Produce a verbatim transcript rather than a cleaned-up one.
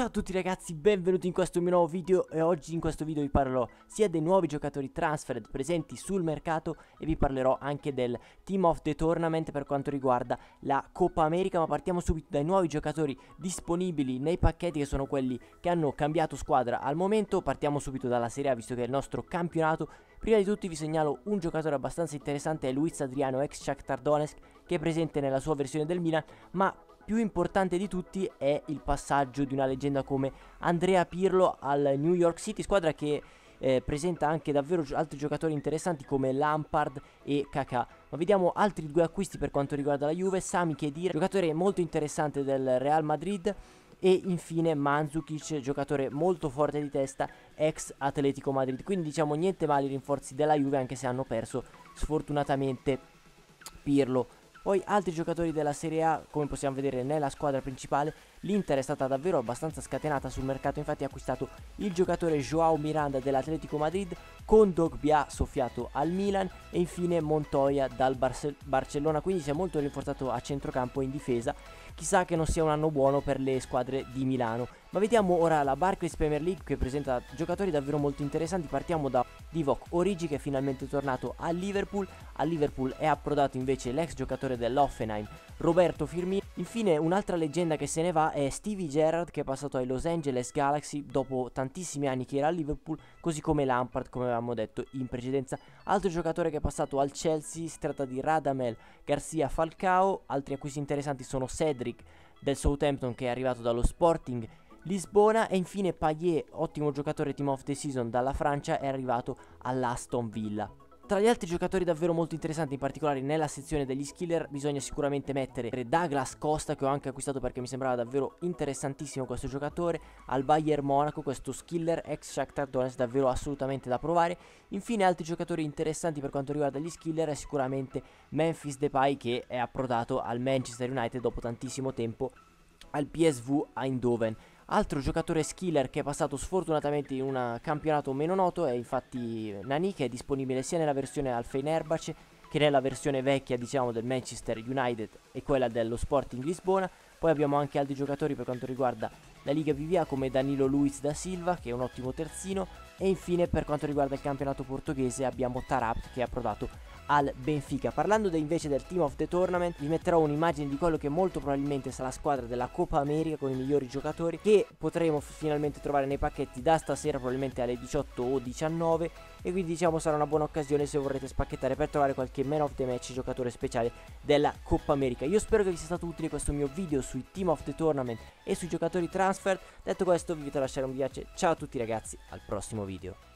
Ciao a tutti ragazzi, benvenuti in questo mio nuovo video e oggi in questo video vi parlerò sia dei nuovi giocatori transferred presenti sul mercato e vi parlerò anche del Team of the Tournament per quanto riguarda la Coppa America, ma partiamo subito dai nuovi giocatori disponibili nei pacchetti che sono quelli che hanno cambiato squadra al momento. Partiamo subito dalla Serie A visto che è il nostro campionato. Prima di tutti vi segnalo un giocatore abbastanza interessante, è Luis Adriano, ex Shakhtar Donetsk, che è presente nella sua versione del Milan, ma più importante di tutti è il passaggio di una leggenda come Andrea Pirlo al New York City, squadra che eh, presenta anche davvero altri giocatori interessanti come Lampard e Kakà. Ma vediamo altri due acquisti per quanto riguarda la Juve: Sami Khedira, giocatore molto interessante del Real Madrid, e infine Mandzukic, giocatore molto forte di testa, ex Atletico Madrid. Quindi diciamo niente male i rinforzi della Juve, anche se hanno perso sfortunatamente Pirlo. Poi altri giocatori della Serie A, come possiamo vedere nella squadra principale, l'Inter è stata davvero abbastanza scatenata sul mercato, infatti ha acquistato il giocatore Joao Miranda dell'Atletico Madrid, con Dogbi ha soffiato al Milan e infine Montoya dal Barce- Barcellona, quindi si è molto rinforzato a centrocampo e in difesa. Chissà che non sia un anno buono per le squadre di Milano. Ma vediamo ora la Barclays Premier League, che presenta giocatori davvero molto interessanti. Partiamo da Divock Origi, che è finalmente tornato al Liverpool. Al Liverpool è approdato invece l'ex giocatore dell'Hoffenheim Roberto Firmino. Infine un'altra leggenda che se ne va è Stevie Gerrard, che è passato ai Los Angeles Galaxy dopo tantissimi anni che era al Liverpool, così come Lampard, come avevamo detto in precedenza. Altro giocatore che è passato al Chelsea, si tratta di Radamel Garcia Falcao. Altri acquisti interessanti sono Cedric del Southampton, che è arrivato dallo Sporting Lisbona, e infine Payet, ottimo giocatore Team of the Season dalla Francia, è arrivato all'Aston Villa. Tra gli altri giocatori davvero molto interessanti, in particolare nella sezione degli skiller, bisogna sicuramente mettere Douglas Costa, che ho anche acquistato perché mi sembrava davvero interessantissimo questo giocatore al Bayern Monaco, questo skiller ex Shakhtar Donetsk, davvero assolutamente da provare. Infine altri giocatori interessanti per quanto riguarda gli skiller è sicuramente Memphis Depay, che è approdato al Manchester United dopo tantissimo tempo al P S V Eindhoven. Altro giocatore skiller che è passato sfortunatamente in un campionato meno noto è infatti Nani, che è disponibile sia nella versione al Fenerbahce che nella versione vecchia, diciamo, del Manchester United e quella dello Sporting Lisbona. Poi abbiamo anche altri giocatori per quanto riguarda la Liga B V A come Danilo Luiz da Silva, che è un ottimo terzino, e infine per quanto riguarda il campionato portoghese abbiamo Tarap, che è approdato al Benfica. Parlando invece del Team of the Tournament, vi metterò un'immagine di quello che molto probabilmente sarà la squadra della Coppa America con i migliori giocatori che potremo finalmente trovare nei pacchetti da stasera, probabilmente alle diciotto o diciannove, e quindi diciamo sarà una buona occasione se vorrete spacchettare per trovare qualche man of the match, giocatore speciale della Coppa America. Io spero che vi sia stato utile questo mio video sui Team of the Tournament e sui giocatori transfer. Detto questo vi invito a lasciare un mi piace, ciao a tutti ragazzi, al prossimo video.